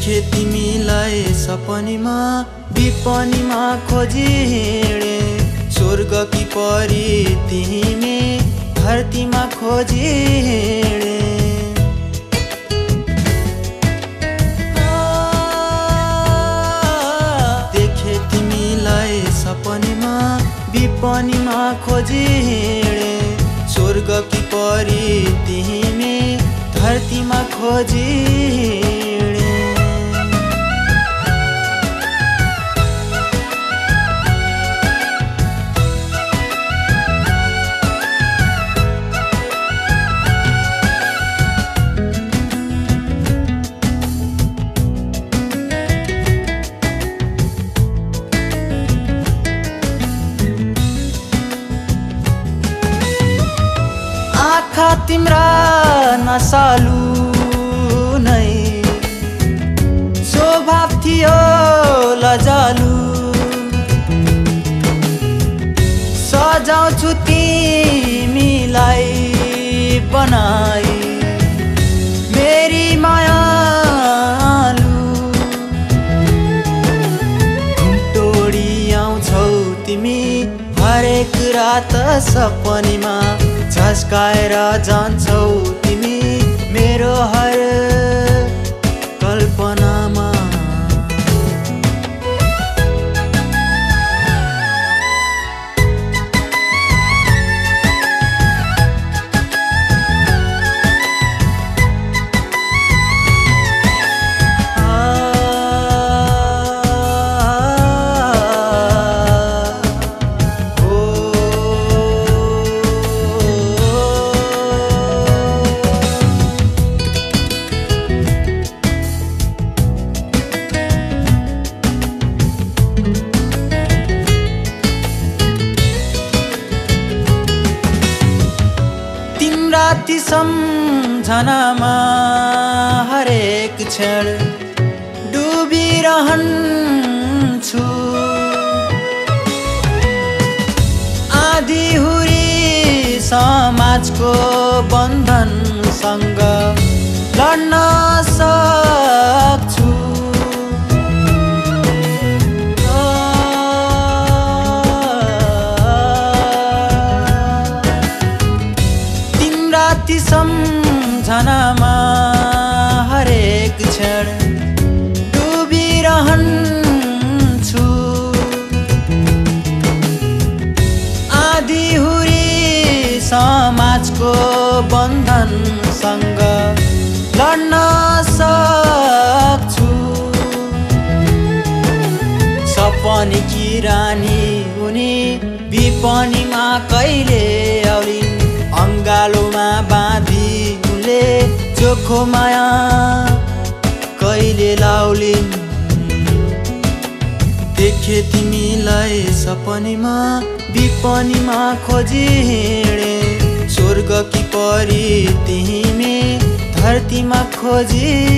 देखे तिमीलाई सपनीमा विपनीमा खोजे हिँडे स्वर्ग कि परी तिमी धरतीमा खोजे हिँडे। देखे तिमीलाई सपनीमा विपनीमा खोजे हिँडे स्वर्ग कि परी तिमी धरतीमा खोजे हिँडे। आँखा तिम्रा नसालु नै स्वभाव थियो लजालु सजाउँछु तिमीलाई बनाई मेरी मायालु टोडी आउँछौ तिमी हरेक रात सपनीमा झस्काएर जान्छौ तिमी मेरो हर कल्पनामा। ती सम्झनामा हरेक क्षण डुबिरहन्छु आधीहुरी समाजको बन्धनसँग लड्न सक्छु ती सम्झनामा हरेक क्षण डुबिरहन्छु आधीहुरी समाजको बन्धनसँग लड्न सक्छु सपनी कि रानी हुने विपनीमा कहिले आउलिन् अंगालोमा बाँधी उनले चोखो माया कहिले लाउलिन्। देखे तिमीलाई सपनीमा विपनीमा खोजे हिँडे स्वर्ग कि परी तिमी धरतीमा खोजे।